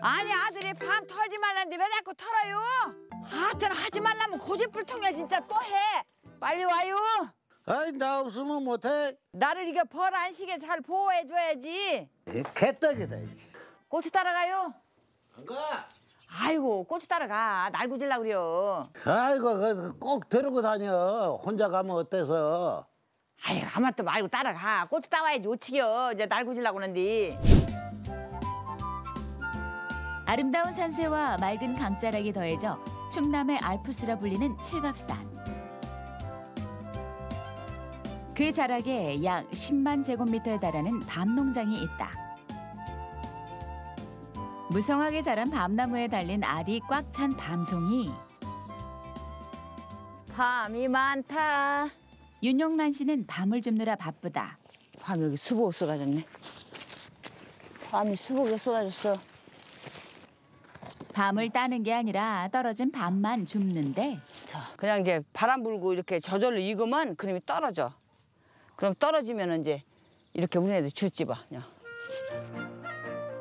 아니 아들이 밤 털지 말라는데 왜 자꾸 털어요? 하여튼 하지 말라면 고집불통이야 진짜 또 해. 빨리 와요. 아이 나 없으면 못해. 나를 이거 벌 안 시게 잘 보호해줘야지. 개떡이다. 고추 따라가요. 안 가. 아이고 고추 따라가. 날 구질라 그려. 아이고 꼭 데리고 다녀. 혼자 가면 어때서. 아이고 아무것도 말고 따라가. 고추 따와야지 오치겨. 이제 날 구질라고 하는데. 아름다운 산세와 맑은 강자락이 더해져 충남의 알프스라 불리는 칠갑산. 그 자락에 약 10만 제곱미터에 달하는 밤농장이 있다. 무성하게 자란 밤나무에 달린 알이 꽉 찬 밤송이. 밤이 많다. 윤용란 씨는 밤을 줍느라 바쁘다. 밤 여기 수복에 쏟아졌네. 밤이 수복에 쏟아졌어. 밤을 따는 게 아니라 떨어진 밤만 줍는데. 그냥 이제 바람 불고 이렇게 저절로 익으면 그놈이 떨어져. 그럼 떨어지면 이제 이렇게 우리네들 줍지봐.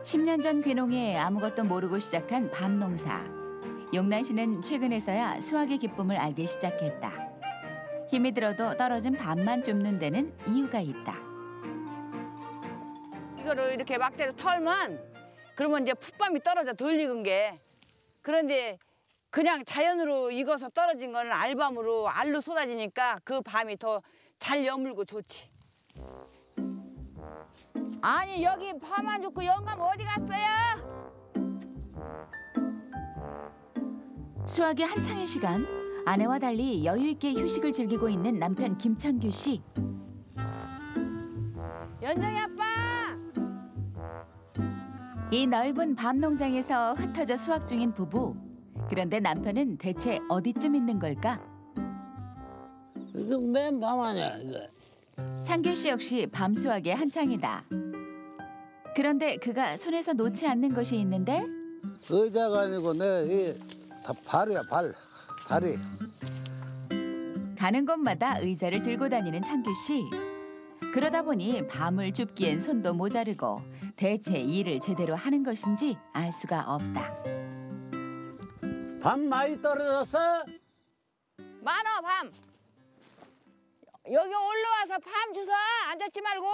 10년 전 귀농에 아무것도 모르고 시작한 밤 농사. 용란 씨는 최근에서야 수확의 기쁨을 알기 시작했다. 힘이 들어도 떨어진 밤만 줍는 데는 이유가 있다. 이거를 이렇게 막대로 털면 그러면 이제 풋밤이 떨어져 덜 익은 게. 그런데 그냥 자연으로 익어서 떨어진 거는 알밤으로 알로 쏟아지니까 그 밤이 더 잘 여물고 좋지. 아니 여기 밤 안 줍고 영감 어디 갔어요? 수확이 한창의 시간. 아내와 달리 여유 있게 휴식을 즐기고 있는 남편 김창규 씨. 연정이 아빠! 이 넓은 밤 농장에서 흩어져 수확 중인 부부. 그런데 남편은 대체 어디쯤 있는 걸까? 이거 맨 밤 아니야 이거. 창규 씨 역시 밤 수확의 한창이다. 그런데 그가 손에서 놓지 않는 것이 있는데. 의자가 아니고 내 다 발이야 발. 다리. 가는 곳마다 의자를 들고 다니는 창규 씨. 그러다 보니 밤을 줍기엔 손도 모자르고 대체 일을 제대로 하는 것인지 알 수가 없다. 밤 많이 떨어졌어? 많어 밤. 여기 올라와서 밤 주워. 안 듣지 말고.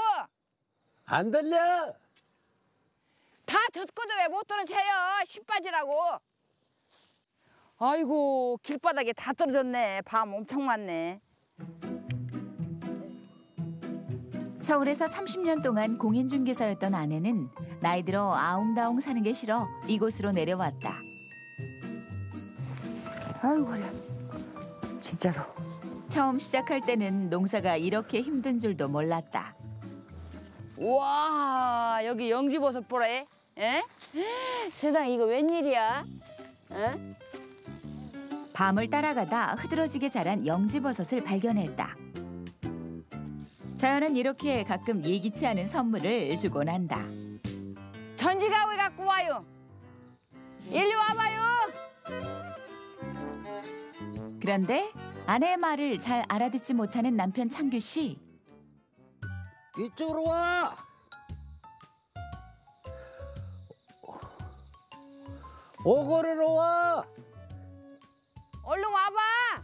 안 들려? 다 듣고도 왜 못 들은 채요. 신빠지라고. 아이고 길바닥에 다 떨어졌네. 밤 엄청 많네. 서울에서 30년 동안 공인중개사였던 아내는 나이 들어 아웅다웅 사는 게 싫어 이곳으로 내려왔다. 아이고 그래. 진짜로. 처음 시작할 때는 농사가 이렇게 힘든 줄도 몰랐다. 와 여기 영지버섯 보래. 에? 세상 이거 웬일이야? 에? 밤을 따라가다 흐드러지게 자란 영지버섯을 발견했다. 자연은 이렇게 가끔 예기치 않은 선물을 주곤 한다. 전지가위 갖고 와요. 일리 와봐요. 그런데 아내의 말을 잘 알아듣지 못하는 남편 창규 씨. 이쪽으로 와. 오거리로 와. 얼른 와봐.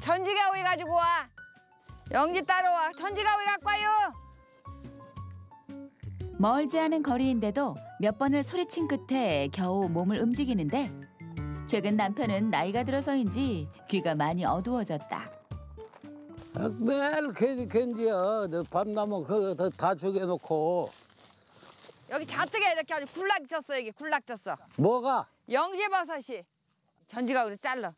전지가위 가지고 와. 영지 따라와. 전지가위 갖고 와요. 멀지 않은 거리인데도 몇 번을 소리친 끝에 겨우 몸을 움직이는데. 최근 남편은 나이가 들어서인지 귀가 많이 어두워졌다. 매일 겐지야. 밤나무 그거 다 죽여놓고. 여기 자뜩에 이렇게 아주 굴락 쳤어. 여기 굴락 쳤어. 뭐가? 영지버섯이. 전지가위로 잘라.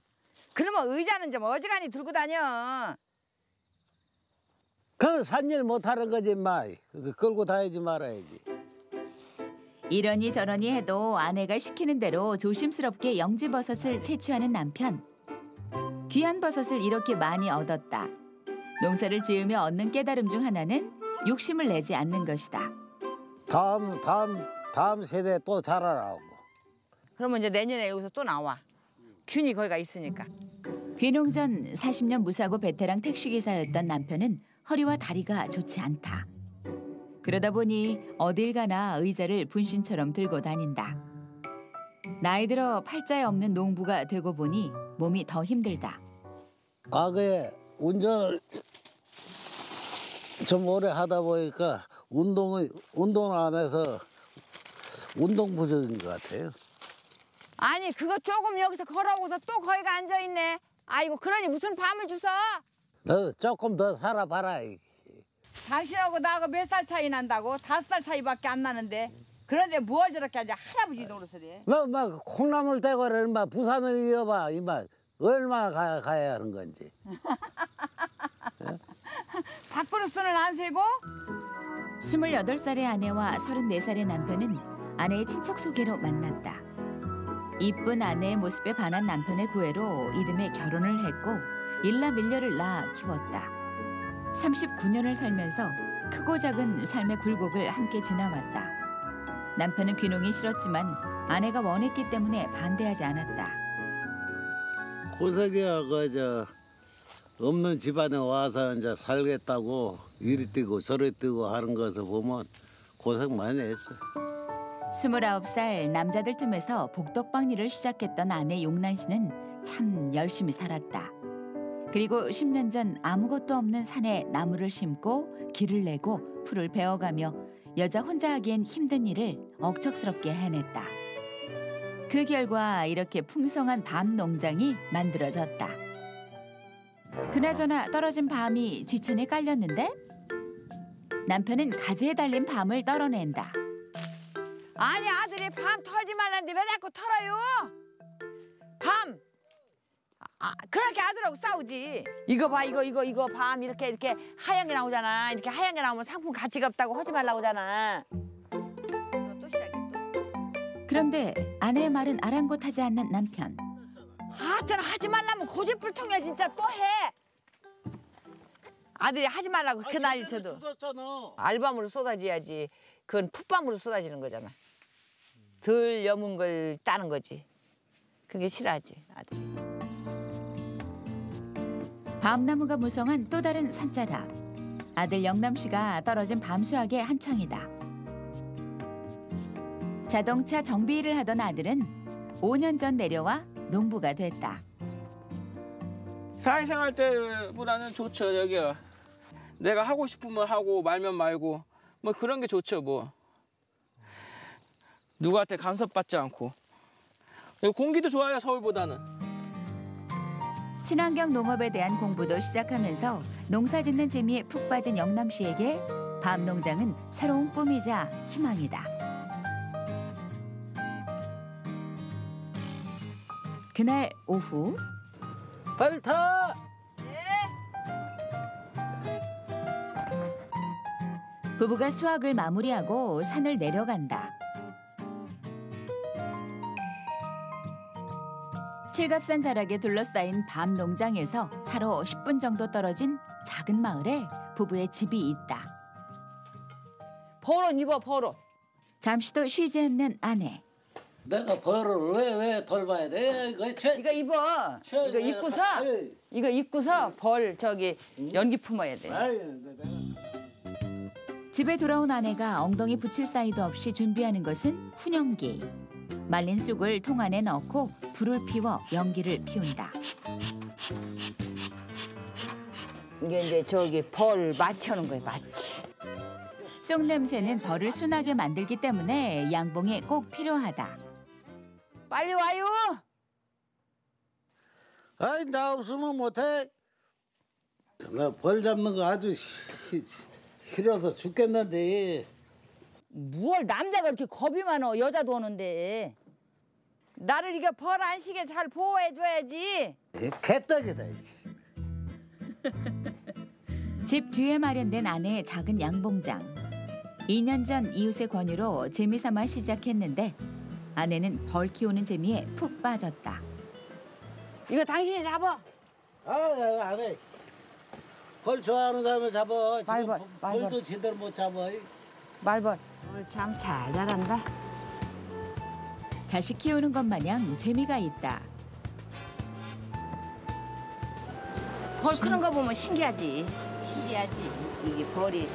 그러면 의자는 좀 어지간히 들고 다녀. 그럼 산일 못하는 거지 마. 끌고 다니지 말아야지. 이러니 저러니 해도 아내가 시키는 대로 조심스럽게 영지버섯을 채취하는 남편. 귀한 버섯을 이렇게 많이 얻었다. 농사를 지으며 얻는 깨달음 중 하나는 욕심을 내지 않는 것이다. 다음 세대 또 자라라고. 그러면 이제 내년에 여기서 또 나와. 균이 거기가 있으니까. 귀농 전 40년 무사고 베테랑 택시기사였던 남편은 허리와 다리가 좋지 않다. 그러다 보니 어딜 가나 의자를 분신처럼 들고 다닌다. 나이 들어 팔자에 없는 농부가 되고 보니 몸이 더 힘들다. 과거에 운전을 좀 오래 하다 보니까 운동을 안 해서 운동 부족인 것 같아요. 아니 그거 조금 여기서 걸어오고서 또 거기가 앉아있네. 아이고 그러니 무슨 밤을 주서? 너 조금 더 살아봐라. 당신하고 나하고 몇 살 차이 난다고? 5살 차이밖에 안 나는데. 그런데 뭘 저렇게 하냐 할아버지 노릇을 해. 너 막 콩나물 대거를 막 부산을 이어봐. 이마 얼마 가야 하는 건지. 네? 밥그릇은 안 세고? 28살의 아내와 34살의 남편은 아내의 친척 소개로 만났다. 이쁜 아내의 모습에 반한 남편의 구애로 이듬해 결혼을 했고 일남일녀를 낳아 키웠다. 39년을 살면서 크고 작은 삶의 굴곡을 함께 지나왔다. 남편은 귀농이 싫었지만 아내가 원했기 때문에 반대하지 않았다. 고생해하고 이제 없는 집안에 와서 이제 살겠다고 이리 뛰고 저리 뛰고 하는 것을 보면 고생 많이 했어. 29살 남자들 틈에서 복덕방 일을 시작했던 아내 용란 씨는 참 열심히 살았다. 그리고 10년 전 아무것도 없는 산에 나무를 심고 길을 내고 풀을 베어가며 여자 혼자 하기엔 힘든 일을 억척스럽게 해냈다. 그 결과 이렇게 풍성한 밤 농장이 만들어졌다. 그나저나 떨어진 밤이 지천에 깔렸는데 남편은 가지에 달린 밤을 떨어낸다. 아니 아들이 밤 털지 말라는데 왜 자꾸 털어요? 밤! 아, 그렇게 아들하고 싸우지. 이거 봐 이거 밤 이렇게 하얀 게 나오잖아. 이렇게 하얀 게 나오면 상품 가치가 없다고 하지 말라고 하잖아. 또 시작이야 또. 그런데 아내의 말은 아랑곳하지 않는 남편. 하여튼 하지 말라면 고집불통이야 진짜 또 해. 아들이 하지 말라고 그날 저도 알밤으로 쏟아져야지. 그건 풋밤으로 쏟아지는 거잖아. 덜 여문 걸 따는 거지. 그게 싫어하지 아들이. 밤나무가 무성한 또 다른 산자락. 아들 영남 씨가 떨어진 밤수확의 한창이다. 자동차 정비 일을 하던 아들은 5년 전 내려와 농부가 됐다. 사회생활 때보다는 좋죠 여기가. 내가 하고 싶으면 하고 말면 말고. 뭐 그런 게 좋죠 뭐. 누구한테 간섭받지 않고. 공기도 좋아요 서울보다는. 친환경 농업에 대한 공부도 시작하면서 농사짓는 재미에 푹 빠진 영남 씨에게 밤 농장은 새로운 꿈이자 희망이다. 그날 오후. 발타. 부부가 수확을 마무리하고 산을 내려간다. 칠갑산 자락에 둘러싸인 밤 농장에서 차로 10분 정도 떨어진 작은 마을에 부부의 집이 있다. 벌옷 입어 벌옷. 잠시도 쉬지 않는 아내. 내가 벌을 왜 돌봐야 돼? 이거 입어. 이거 입고서 벌 저기 연기 품어야 돼. 집에 돌아온 아내가 엉덩이 붙일 사이도 없이 준비하는 것은 훈연기. 말린 쑥을 통 안에 넣고 불을 피워 연기를 피운다. 이게 이제 저기 벌 마치는 거예요, 마치. 쑥 냄새는 벌을 순하게 만들기 때문에 양봉에 꼭 필요하다. 빨리 와요. 아이 나 없으면 못해. 나 벌 잡는 거 아주 싫어서 죽겠는데. 뭘 남자가 이렇게 겁이 많어. 여자도 오는데. 나를 이게 벌 안 시게 잘 보호해줘야지. 개떡이다. 집 뒤에 마련된 아내의 작은 양봉장. 2년 전 이웃의 권유로 재미삼아 시작했는데 아내는 벌 키우는 재미에 푹 빠졌다. 이거 당신이 잡아. 안 해. 벌 좋아하는 사람을 잡아. 말벌, 말벌. 벌도 제대로 못 잡아. 말벌. 오늘 참 잘 자란다. 자식 키우는 것 마냥 재미가 있다. 벌 크는 거 보면 신기하지. 이게 벌이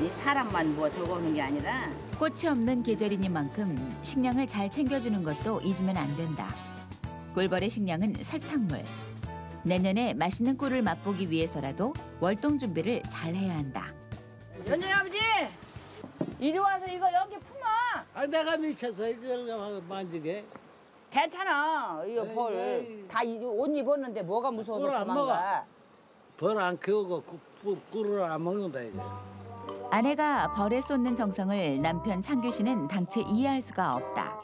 이 사람만 뭐 적어오는 게 아니라 꽃이 없는 계절이니만큼 식량을 잘 챙겨주는 것도 잊으면 안 된다. 꿀벌의 식량은 설탕물. 내년에 맛있는 꿀을 맛보기 위해서라도 월동 준비를 잘 해야 한다. 연정이 아버지! 이리 와서 이거 여기 품어! 아, 내가 미쳤어. 이걸 만지게. 괜찮아. 이거 벌. 다 옷 입었는데 뭐가 무서워서 도망가. 벌 안 키우고 꿀을 안 먹는다 이제. 아내가 벌에 쏟는 정성을 남편 창규 씨는 당최 이해할 수가 없다.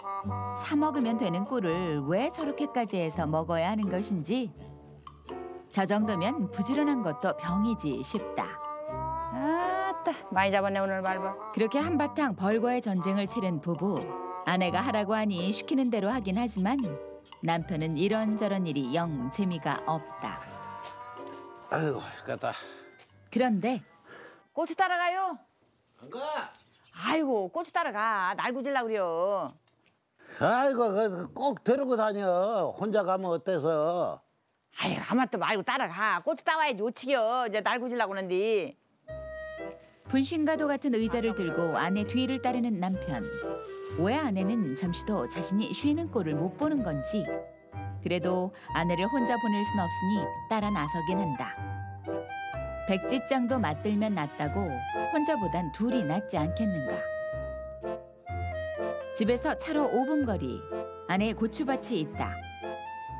사 먹으면 되는 꿀을 왜 저렇게까지 해서 먹어야 하는 것인지. 저 정도면 부지런한 것도 병이지 싶다. 아따, 많이 잡았네 오늘 말벌. 그렇게 한바탕 벌과의 전쟁을 치른 부부. 아내가 하라고 하니 시키는 대로 하긴 하지만 남편은 이런저런 일이 영 재미가 없다. 아이고, 갔다. 그런데. 고추 따라가요. 안 가. 아이고, 고추 따라가. 날구질라 그려. 아이고, 꼭 데리고 다녀. 혼자 가면 어때서. 아이고, 아무것도 말고 따라가. 고추 따와야지 오치겨. 이제 날구질라고 하는데. 분신과도 같은 의자를 들고 아내 뒤를 따르는 남편. 왜 아내는 잠시도 자신이 쉬는 꼴을 못 보는 건지. 그래도 아내를 혼자 보낼 순 없으니 따라 나서긴 한다. 백지장도 맞들면 낫다고 혼자보단 둘이 낫지 않겠는가. 집에서 차로 5분 거리. 아내의 고추밭이 있다.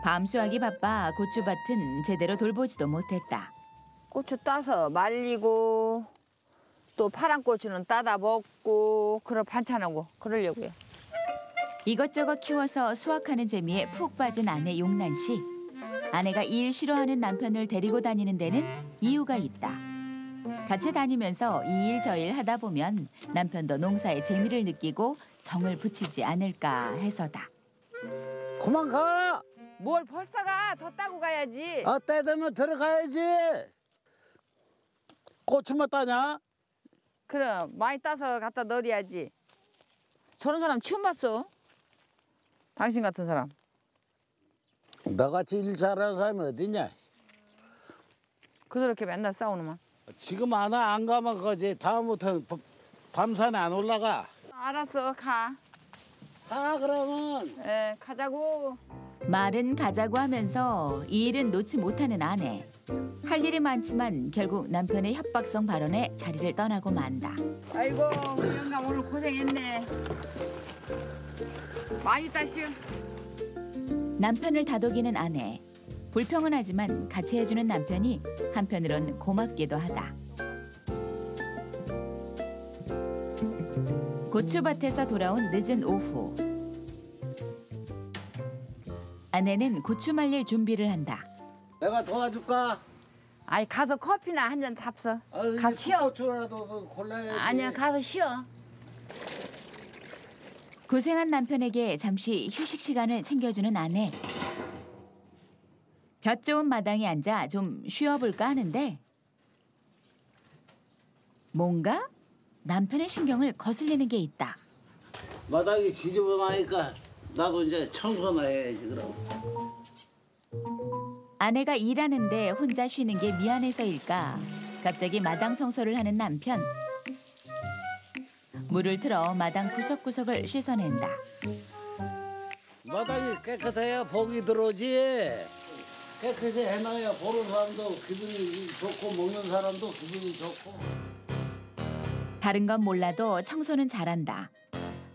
밤수하기 바빠 고추밭은 제대로 돌보지도 못했다. 고추 따서 말리고 또 파란 고추는 따다 먹고 그런 반찬하고 그러려고요. 이것저것 키워서 수확하는 재미에 푹 빠진 아내 용란 씨. 아내가 일 싫어하는 남편을 데리고 다니는 데는 이유가 있다. 같이 다니면서 이 일 저 일 하다 보면 남편도 농사에 재미를 느끼고 정을 붙이지 않을까 해서다. 그만 가! 뭘 벌써 가! 더 따고 가야지. 아, 때 되면 들어가야지. 고추만 따냐? 그럼 많이 따서 갖다 넣어야지. 저런 사람 처음 봤어? 당신 같은 사람. 너같이 일 잘하는 사람이 어딨냐? 그렇게 맨날 싸우는만. 지금 안 와, 안 가면 거지. 다음부터는 밤산에 안 올라가. 알았어, 가. 가, 그러면. 예, 가자고. 말은 가자고 하면서 이 일은 놓지 못하는 아내. 할 일이 많지만 결국 남편의 협박성 발언에 자리를 떠나고 만다. 아이고, 우리 영감 오늘 고생했네. 많이 따시오. 남편을 다독이는 아내. 불평은 하지만 같이 해주는 남편이 한편으론 고맙기도 하다. 고추밭에서 돌아온 늦은 오후. 아내는 고추 말릴 준비를 한다. 내가 도와줄까? 아니, 가서 커피나 한 잔 탑서. 가서 쉬어. 고추라도 골라야지. 아니야, 가서 쉬어. 고생한 남편에게 잠시 휴식 시간을 챙겨주는 아내. 볕 좋은 마당에 앉아 좀 쉬어볼까 하는데 뭔가 남편의 신경을 거슬리는 게 있다. 마당이 지저분하니까 나도 이제 청소나 해야지 그럼. 아내가 일하는데 혼자 쉬는 게 미안해서일까 갑자기 마당 청소를 하는 남편. 물을 틀어 마당 구석구석을 씻어낸다. 마당이 깨끗해야 복이 들어오지. 깨끗이 해놔야 보는 사람도 기분이 좋고 먹는 사람도 기분이 좋고. 다른 건 몰라도 청소는 잘한다.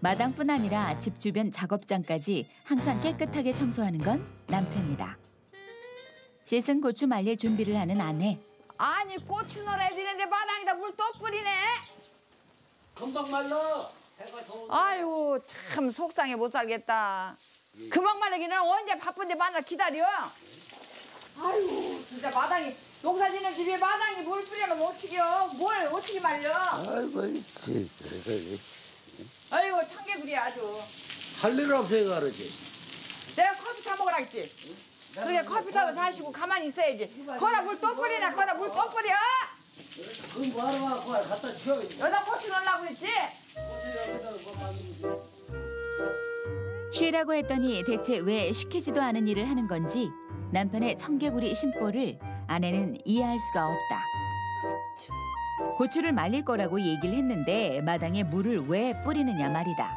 마당뿐 아니라 집 주변 작업장까지 항상 깨끗하게 청소하는 건 남편이다. 씻은 고추 말릴 준비를 하는 아내. 아니 고추 넣어야 되는데 마당에다 물 또 뿌리네. 금방 말라. 해가 더운데. 아이고 참 속상해 못 살겠다. 예. 금방 말리기는 언제 바쁜데 만나 기다려. 아이고 진짜 마당이 농사짓는 집에 마당이 물 뿌리면 어떡해요. 뭘 어떻게 말려. 아이고 이씨. 아이고 청개구리야 아주. 할 일 없어요 그러지. 내가 커피 타 먹으라 했지. 그러니까 커피 타도 사시고 가만히 있어야지. 거다 물 또 뿌리나 거다 물 또 뿌려. 그럼 뭐하러 갖고 와? 갖다 치워야지. 여기다 고추 넣으려고 했지? 쉬라고 했더니 대체 왜 시키지도 않은 일을 하는 건지 남편의 청개구리 심보를 아내는 이해할 수가 없다. 고추를 말릴 거라고 얘기를 했는데 마당에 물을 왜 뿌리느냐 말이다.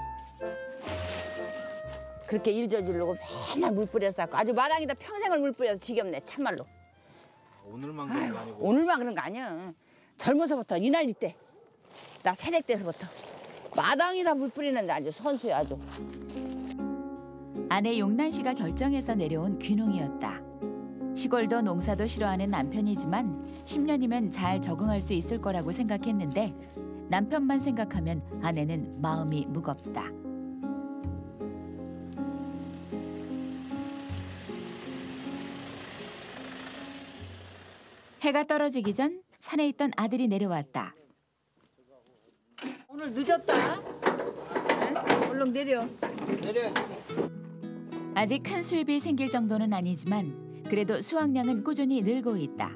그렇게 일 저지르고 맨날 물 뿌려서 아주 마당에다 평생을 물 뿌려서 지겹네 참말로. 오늘만 그런 거 아니고. 오늘만 그런 거 아니야. 젊어서부터 이 나이 때, 나 새댁 때서부터 마당에다 물 뿌리는데 아주 선수야 아주. 아내 용란 씨가 결정해서 내려온 귀농이었다. 시골도 농사도 싫어하는 남편이지만 10년이면 잘 적응할 수 있을 거라고 생각했는데 남편만 생각하면 아내는 마음이 무겁다. 해가 떨어지기 전 산에 있던 아들이 내려왔다. 오늘 늦었다. 얼른 내려. 내려. 아직 큰 수입이 생길 정도는 아니지만 그래도 수확량은 꾸준히 늘고 있다.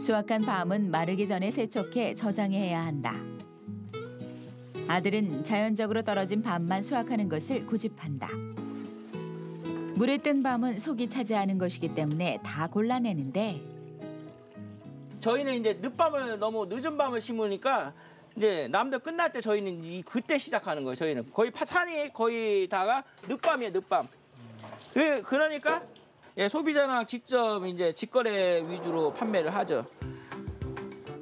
수확한 밤은 마르기 전에 세척해 저장해야 한다. 아들은 자연적으로 떨어진 밤만 수확하는 것을 고집한다. 물에 뜬 밤은 속이 차지하는 것이기 때문에 다 골라내는데 저희는 이제 늦밤을 너무 늦은 밤을 심으니까 이제 남들 끝날 때 저희는 그때 시작하는 거예요. 저희는 거의 파산이 거의 다가 늦밤이에요. 늦밤. 그러니까 소비자나 직접 이제 직거래 위주로 판매를 하죠.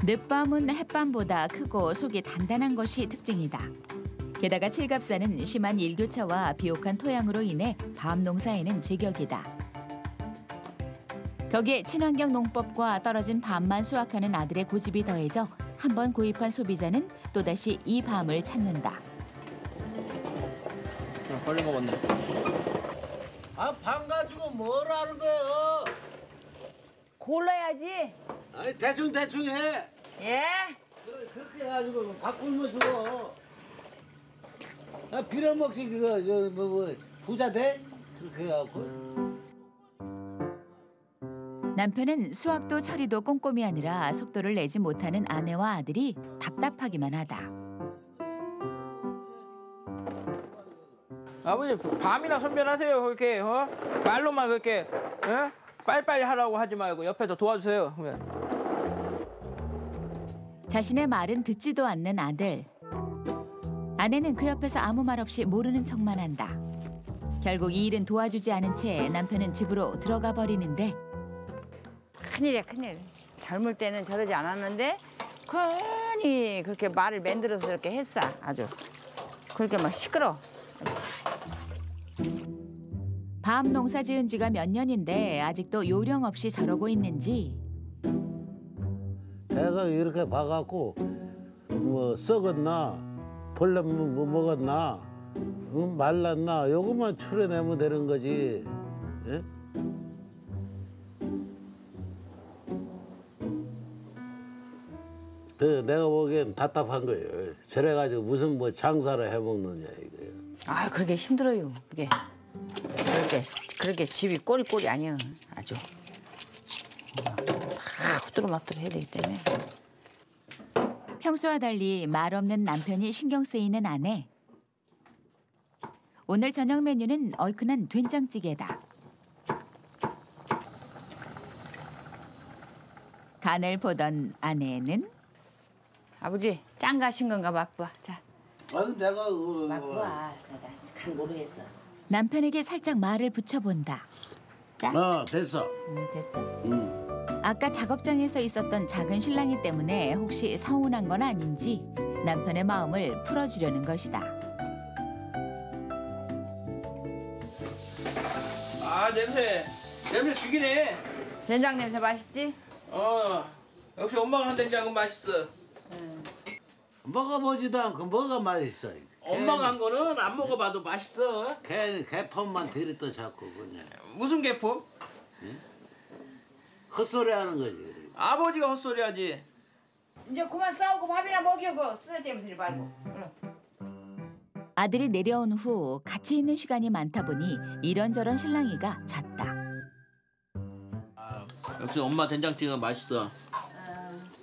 늦밤은 햇밤보다 크고 속이 단단한 것이 특징이다. 게다가 칠갑산은 심한 일교차와 비옥한 토양으로 인해 밤 농사에는 제격이다. 덕에 친환경 농법과 떨어진 밤만 수확하는 아들의 고집이 더해져 한 번 구입한 소비자는 또다시 이 밤을 찾는다. 걸려 먹었네. 아, 밤 가지고 뭘 하는 거예요? 골라야지. 아니, 대충 해. 예? 그렇게 해가지고 바꾸면 죽어. 아, 빌어먹지 그거 부자 돼? 그렇게 해갖고. 남편은 수확도 처리도 꼼꼼히 하느라 속도를 내지 못하는 아내와 아들이 답답하기만 하다. 아버지 밤이나 선별하세요. 그렇게 말로만 그렇게 빨리빨리 하라고 하지 말고 옆에서 도와주세요. 자신의 말은 듣지도 않는 아들. 아내는 그 옆에서 아무 말 없이 모르는 척만 한다. 결국 이 일은 도와주지 않은 채 남편은 집으로 들어가 버리는데 큰일이야, 큰일. 젊을 때는 저러지 않았는데 괜히 그렇게 말을 만들어서 이렇게 했어, 아주. 그렇게 막 시끄러. 밤 농사 지은 지가 몇 년인데 아직도 요령 없이 저러고 있는지. 내가 이렇게 봐갖고 뭐 썩었나, 벌레 뭐 먹었나, 말랐나 요것만 추려내면 되는 거지. 예? 내가 보기엔 답답한 거예요. 저래가지고 무슨 뭐 장사를 해먹느냐 이거예요. 아, 그게 힘들어요. 그게 그렇게 집이 꼬리꼬리 아니야. 아주 다 후두루마뚜루 해야 되기 때문에. 평소와 달리 말 없는 남편이 신경 쓰이는 아내. 오늘 저녁 메뉴는 얼큰한 된장찌개다. 간을 보던 아내는. 아버지, 짠 가신 건가 맛봐. 자. 아니, 내가 맛봐. 간 모르겠어. 남편에게 살짝 말을 붙여본다. 짠. 어, 됐어. 됐어. 아까 작업장에서 있었던 작은 실랑이 때문에 혹시 서운한 건 아닌지 남편의 마음을 풀어주려는 것이다. 아, 냄새 죽이네. 된장 냄새 맛있지? 어, 역시 엄마가 한 된장은 맛있어. 먹어보지도 않고 뭐가 맛있어. 엄마가 한 거는 안 먹어봐도 맛있어. 개폼만 들이떠 자꾸 그냥. 무슨 개폼? 응? 헛소리하는 거지. 그래. 아버지가 헛소리하지. 이제 그만 싸우고 밥이나 먹여. 그 쓰레기만 소리 말고. 아들이 내려온 후 같이 있는 시간이 많다 보니 이런저런 실랑이가 잦다. 아, 역시 엄마 된장찌개가 맛있어.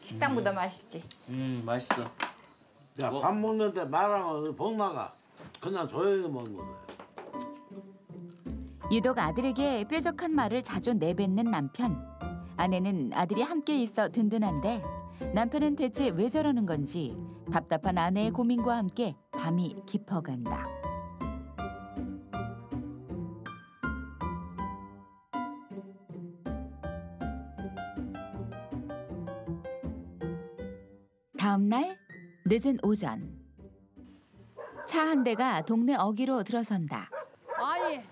식당보다 맛있지. 맛있어. 야, 밥 먹는데 말하면 복 나가. 그냥 조용히 먹는 거야. 유독 아들에게 뾰족한 말을 자주 내뱉는 남편. 아내는 아들이 함께 있어 든든한데 남편은 대체 왜 저러는 건지 답답한 아내의 고민과 함께 밤이 깊어간다. 다음 날 늦은 오전, 차 한 대가 동네 어귀로 들어선다. 아예.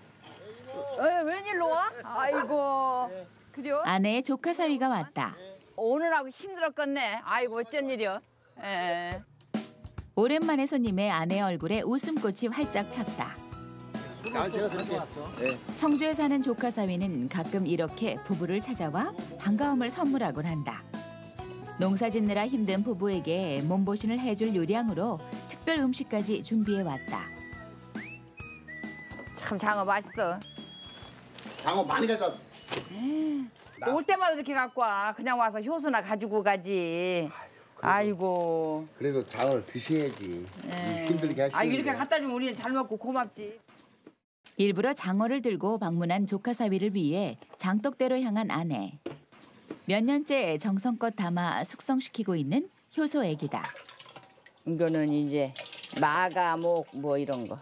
웬일로 와? 아이고. 네. 그래요? 아내의 조카 사위가 왔다. 네. 오늘하고 힘들었겠네. 아이고 어쩐 일이여. 예. 오랜만에 손님의 아내 얼굴에 웃음꽃이 활짝 폈다. 아, 제가 들게. 네. 청주에 사는 조카 사위는 가끔 이렇게 부부를 찾아와 반가움을 선물하곤 한다. 농사 짓느라 힘든 부부에게 몸보신을 해줄 요량으로 특별 음식까지 준비해왔다. 참 장어 맛있어. 장어 많이 가져왔어. 올 때마다 이렇게 갖고 와. 그냥 와서 효소나 가지고 가지. 아이고. 그래도 장어를 드셔야지. 힘들게 하시는. 아, 이렇게 갖다 주면 우리는 잘 먹고 고맙지. 일부러 장어를 들고 방문한 조카 사위를 위해 장독대로 향한 아내. 몇 년째 정성껏 담아 숙성시키고 있는 효소액이다. 이거는 이제 마가, 목 뭐 이런 거.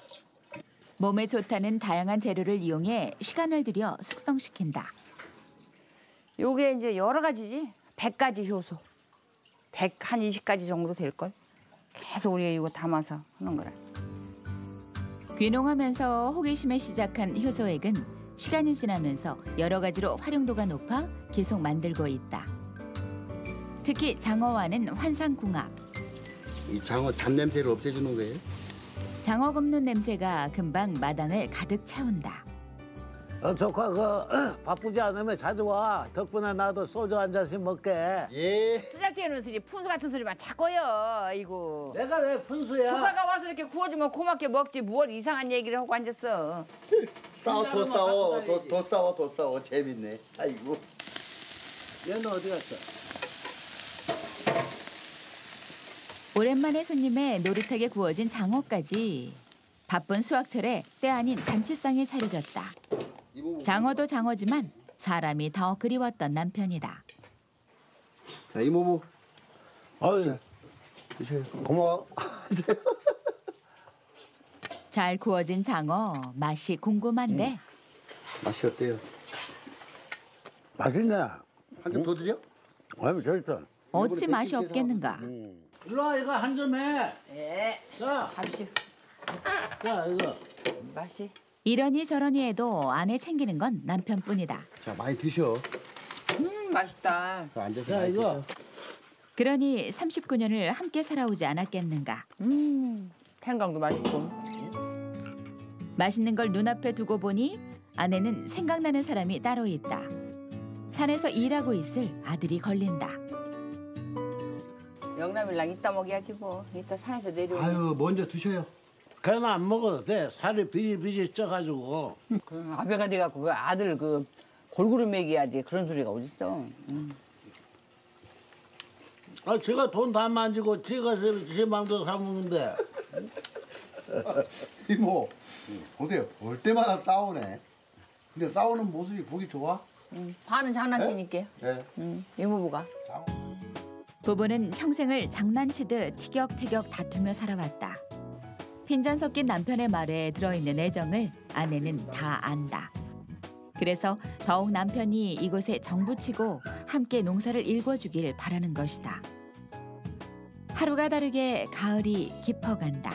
몸에 좋다는 다양한 재료를 이용해 시간을 들여 숙성시킨다. 요게 이제 여러 가지지. 100가지 효소. 120가지 정도 될걸. 계속 우리가 이거 담아서 하는 거라. 귀농하면서 호기심에 시작한 효소액은 시간이 지나면서 여러 가지로 활용도가 높아 계속 만들고 있다. 특히 장어와는 환상궁합. 이 장어 잡냄새를 없애주는 거예요? 장어 굽는 냄새가 금방 마당을 가득 채운다. 조카 바쁘지 않으면 자주 와. 덕분에 나도 소주 한 잔씩 먹게. 예. 쓰잘데없는 소리, 푼수 같은 소리만 자꾸요. 이거. 내가 왜 푼수야? 조카가 와서 이렇게 구워주면 고맙게 먹지. 뭘 이상한 얘기를 하고 앉았어. 더 싸워. 재밌네. 아이고. 얘는 어디 갔어? 오랜만에 손님의 노릇하게 구워진 장어까지 바쁜 수확철에 때 아닌 잔치상에 차려졌다. 장어도 장어지만 사람이 더 그리웠던 남편이다. 자, 이모부. 아유, 고마워. 잘 구워진 장어, 맛이 궁금한데. 맛이 어때요? 맛있네. 한 점 더 드려? 아니, 재밌다. 어찌 맛이 없겠는가. 일로 와, 이거 한 점 해. 예. 자, 갑시다. 자, 이거. 맛이. 이러니 저러니 해도 아내 챙기는 건 남편뿐이다. 자, 많이 드셔. 맛있다. 자, 앉아서 자, 이거. 드셔. 그러니 39년을 함께 살아오지 않았겠는가. 생강도 맛있고. 맛있는 걸 눈앞에 두고 보니 아내는 생각나는 사람이 따로 있다. 산에서 일하고 있을 아들이 걸린다. 영남일랑 이따 먹여야지 뭐. 이따 산에서 내려오면. 아유, 먼저 드셔요. 그래도 안 먹어도 돼. 살이 비질비질 쪄가지고. 아베가 돼갖고 그 아들 그 골고루 먹여야지. 그런 소리가 어딨어. 아, 제가 돈 다 만지고 제가 제 마음대로 사 먹는데. 이모, 보세요. 볼 때마다 싸우네. 근데 싸우는 모습이 보기 좋아? 반은 장난치니까. 네. 이모부가. 부부는 평생을 장난치듯 티격태격 다투며 살아왔다. 핀잔 섞인 남편의 말에 들어있는 애정을 아내는 다 안다. 그래서 더욱 남편이 이곳에 정부치고 함께 농사를 일궈주길 바라는 것이다. 하루가 다르게 가을이 깊어간다.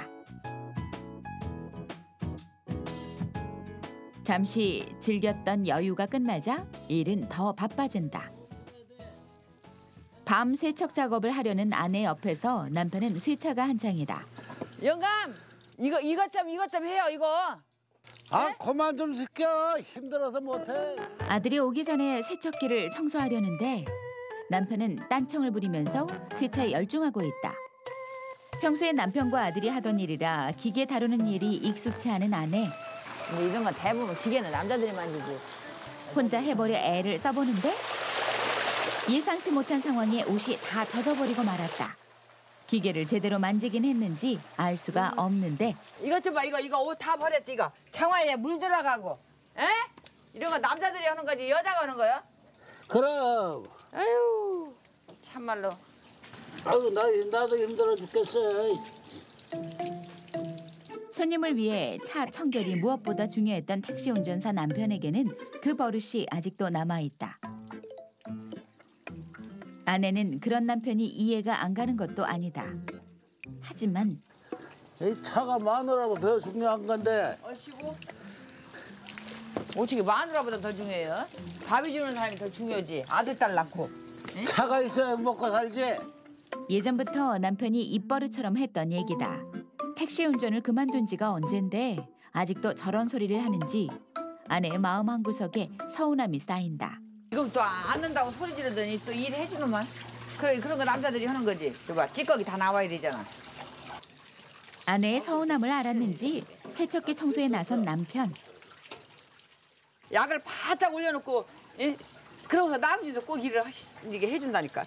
잠시 즐겼던 여유가 끝나자 일은 더 바빠진다. 밤 세척 작업을 하려는 아내 옆에서 남편은 세차가 한창이다. 영감, 이것 좀 해요, 이거. 아, 네? 그만 좀 시켜. 힘들어서 못해. 아들이 오기 전에 세척기를 청소하려는데 남편은 딴청을 부리면서 세차에 열중하고 있다. 평소에 남편과 아들이 하던 일이라 기계 다루는 일이 익숙치 않은 아내. 근데 이런 건 대부분 기계는 남자들이 만지지. 혼자 해버려 애를 써보는데 예상치 못한 상황에 옷이 다 젖어버리고 말았다. 기계를 제대로 만지긴 했는지 알 수가 없는데. 이것 좀 봐, 이거 옷 다 버렸지, 이거. 장화에 물 들어가고. 에? 이런 거 남자들이 하는 거지, 여자가 하는 거야? 그럼. 아유, 참말로. 아유, 나도 힘들어 죽겠어. 손님을 위해 차 청결이 무엇보다 중요했던 택시 운전사 남편에게는 그 버릇이 아직도 남아있다. 아내는 그런 남편이 이해가 안 가는 것도 아니다. 하지만 이 차가 마누라보다 더 중요한 건데. 어시고 어떻게 마누라보다 더 중요해요? 밥이 주는 사람이 더 중요하지. 아들 딸 낳고. 응? 차가 있어야 먹고 살지. 예전부터 남편이 입버릇처럼 했던 얘기다. 택시 운전을 그만둔 지가 언젠데 아직도 저런 소리를 하는지 아내의 마음 한구석에 서운함이 쌓인다. 지금 또 안 한다고 소리 지르더니 또 일 해주는만. 그래, 그런 거 남자들이 하는 거지. 봐, 찌꺼기 다 나와야 되잖아. 아내의 서운함을 알았는지 세척기 청소에 나선 남편. 약을 바짝 올려놓고 그러고서 남자도 꼭 일을 하시게 해준다니까.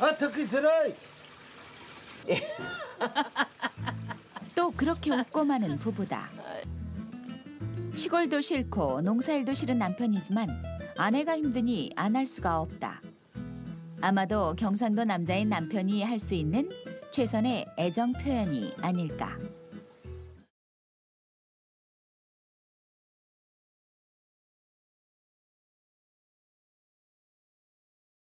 어떻게 들어? 또 그렇게 웃고 마는 부부다. 시골도 싫고 농사일도 싫은 남편이지만 아내가 힘드니 안 할 수가 없다. 아마도 경상도 남자인 남편이 할 수 있는 최선의 애정 표현이 아닐까.